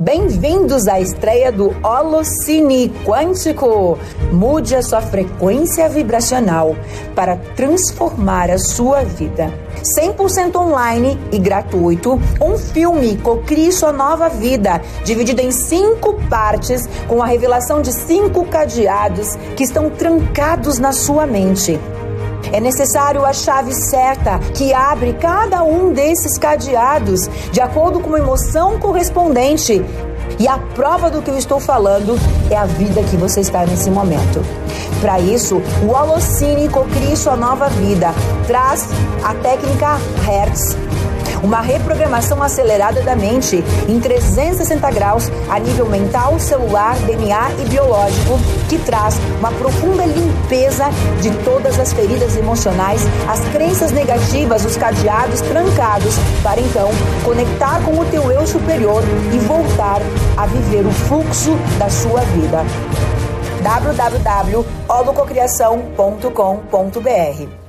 Bem-vindos à estreia do Holocine Quântico. Mude a sua frequência vibracional para transformar a sua vida. 100% online e gratuito, um filme Cocrie Sua Nova Vida, dividido em 5 partes, com a revelação de 5 cadeados que estão trancados na sua mente. É necessário a chave certa que abre cada um desses cadeados de acordo com a emoção correspondente. E a prova do que eu estou falando é a vida que você está nesse momento. Para isso, o Holocine Cocrie Sua Nova Vida traz a técnica Hertz, uma reprogramação acelerada da mente em 360 graus a nível mental, celular, DNA e biológico, que traz uma profunda limpeza de todas as feridas emocionais, as crenças negativas, os cadeados trancados, para então conectar com o teu eu superior e voltar a viver o fluxo da sua vida. www.holococriação.com.br